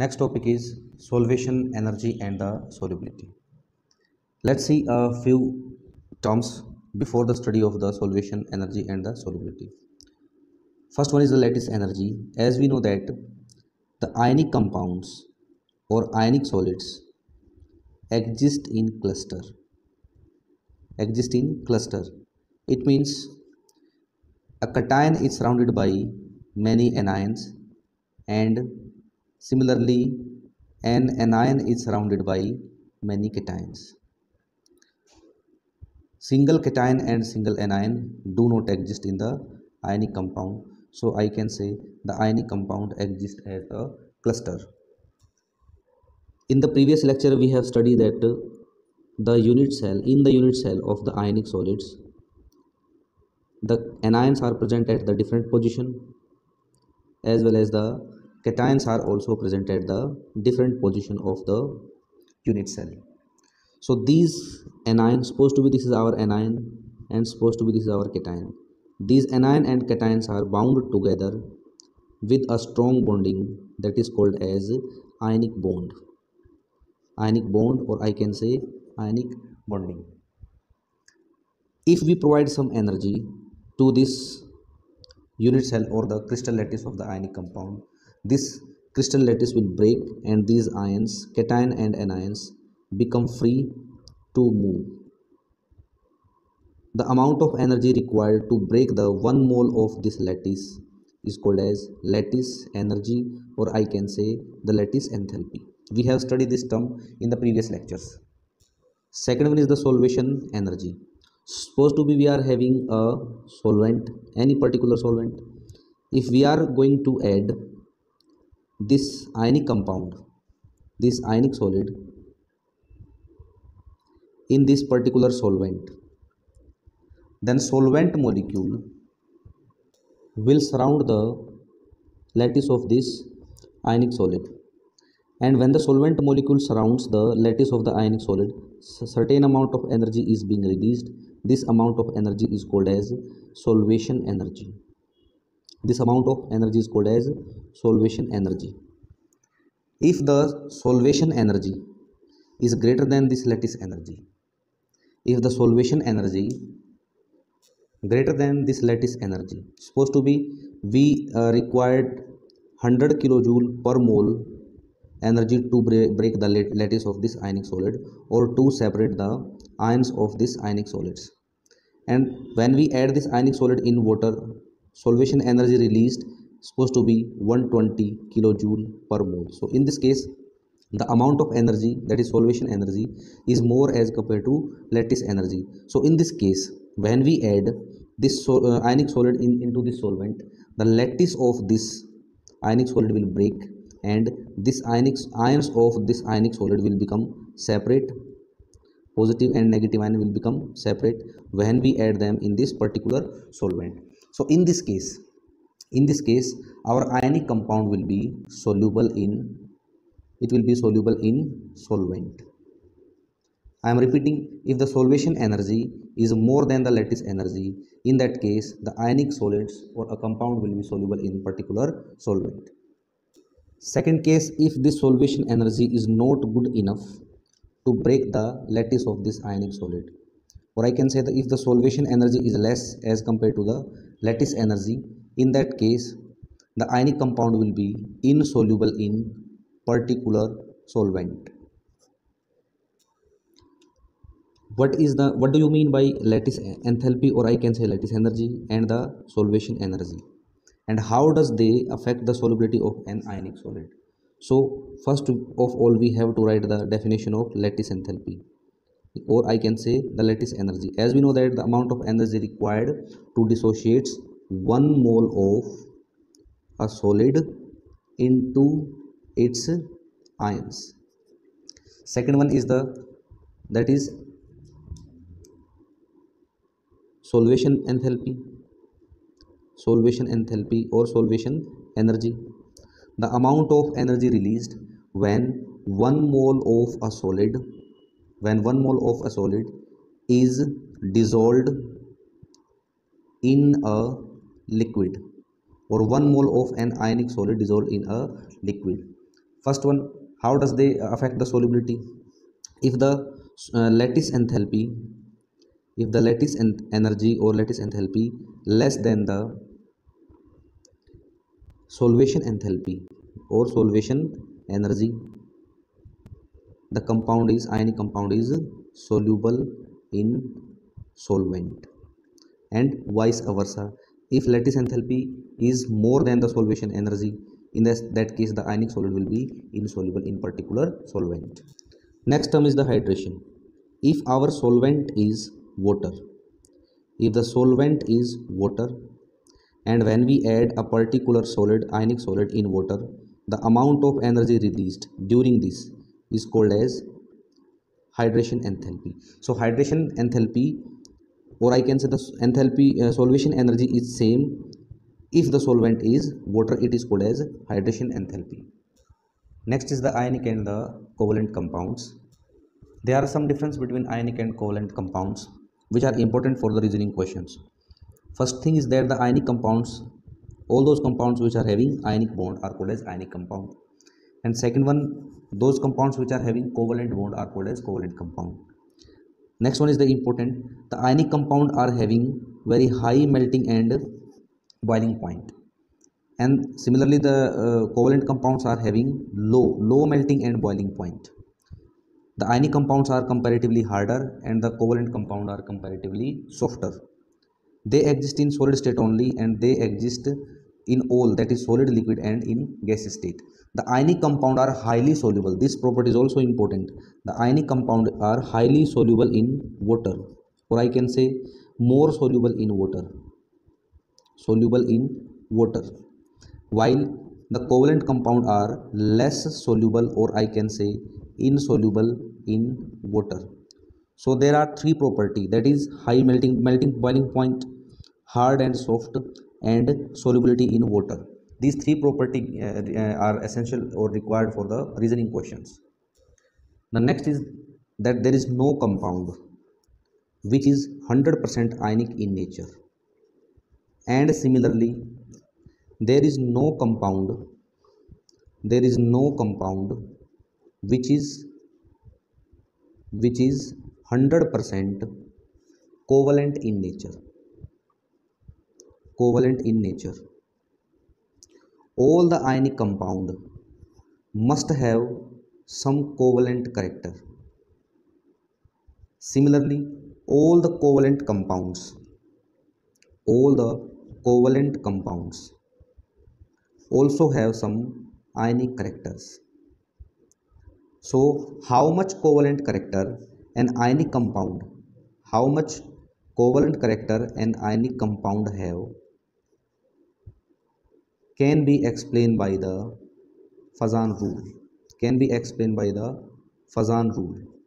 Next topic is solvation, energy and the solubility. Let's see a few terms before the study of the solvation, energy and the solubility. First one is the lattice energy. As we know that the ionic compounds or ionic solids exist in cluster. It means a cation is surrounded by many anions, and similarly an anion is surrounded by many cations. Single cation and single anion do not exist in the ionic compound, so I can say the ionic compound exists as a cluster. In the previous lecture we have studied that in the unit cell of the ionic solids, the anions are present at the different position, as well as the cations are also present at the different position of the unit cell. So these anions, supposed to be this is our anion and supposed to be this is our cation, these anion and cations are bound together with a strong bonding that is called as ionic bond, or I can say ionic bonding. If we provide some energy to this unit cell or the crystal lattice of the ionic compound, this crystal lattice will break and these ions, cation and anions, become free to move. The amount of energy required to break the 1 mole of this lattice is called as lattice energy, or I can say the lattice enthalpy. We have studied this term in the previous lectures. Second one is the solvation energy. Supposed to be we are having a solvent, any particular solvent. If we are going to add this ionic compound, this ionic solid, in this particular solvent, then solvent molecule will surround the lattice of this ionic solid, and when the solvent molecule surrounds the lattice of the ionic solid, certain amount of energy is being released. This amount of energy is called as solvation energy. If the solvation energy is greater than this lattice energy, supposed to be we required 100 kilojoule per mole energy to break the lattice of this ionic solid or to separate the ions of this ionic solids, and when we add this ionic solid in water, solvation energy released supposed to be 120 kilojoule per mole. So in this case the amount of energy, that is solvation energy, is more as compared to lattice energy. So in this case, when we add this ionic solid into this solvent, the lattice of this ionic solid will break and this ions of this ionic solid will become separate. Positive and negative ion will become separate when we add them in this particular solvent. So in this case our ionic compound will be soluble in solvent. I am repeating, if the solvation energy is more than the lattice energy, in that case the ionic solids or a compound will be soluble in particular solvent. Second case, if this solvation energy is not good enough to break the lattice of this ionic solid, or I can say that if the solvation energy is less as compared to the lattice energy, in that case the ionic compound will be insoluble in particular solvent. What do you mean by lattice enthalpy, or I can say lattice energy and the solvation energy, and how does they affect the solubility of an ionic solid? So first of all we have to write the definition of lattice enthalpy, or I can say the lattice energy. As we know that the amount of energy required to dissociate 1 mole of a solid into its ions. Second one is that is solvation enthalpy or solvation energy. The amount of energy released when 1 mole of a solid is dissolved in a liquid, or 1 mole of an ionic solid dissolved in a liquid. First one, how does they affect the solubility? If the lattice enthalpy, if the lattice energy or lattice enthalpy less than the solvation enthalpy or solvation energy, the compound is, ionic compound is soluble in solvent, and vice versa. If lattice enthalpy is more than the solvation energy, in that case the ionic solid will be insoluble in particular solvent. Next term is the hydration. If our solvent is water, if the solvent is water, and when we add a particular solid, ionic solid in water, the amount of energy released during this is called as hydration enthalpy. So hydration enthalpy, or I can say the enthalpy, solvation energy is same. If the solvent is water, it is called as hydration enthalpy. Next is the ionic and the covalent compounds. There are some difference between ionic and covalent compounds which are important for the reasoning questions. First thing is that the ionic compounds, all those compounds which are having ionic bond are called as ionic compound. And second one, those compounds which are having covalent bond are called as covalent compound. Next one is the important. The ionic compound are having very high melting and boiling point, and similarly the covalent compounds are having low melting and boiling point. The ionic compounds are comparatively harder and the covalent compound are comparatively softer. They exist in solid state only, and they exist in all, that is solid, liquid and in gas state. The ionic compound are highly soluble. This property is also important. The ionic compound are highly soluble in water, or I can say more soluble in water, soluble in water, while the covalent compound are less soluble, or I can say insoluble in water. So there are three property, that is high melting boiling point, hard and soft, and solubility in water. These three property are essential or required for the reasoning questions. The next is that there is no compound which is 100% ionic in nature. And similarly, there is no compound which is 100% covalent in nature. Covalent in nature. All the ionic compound must have some covalent character. Similarly, all the covalent compounds, also have some ionic characters. So how much covalent character an ionic compound, how much covalent character an ionic compound have, can be explained by the Fasan rule.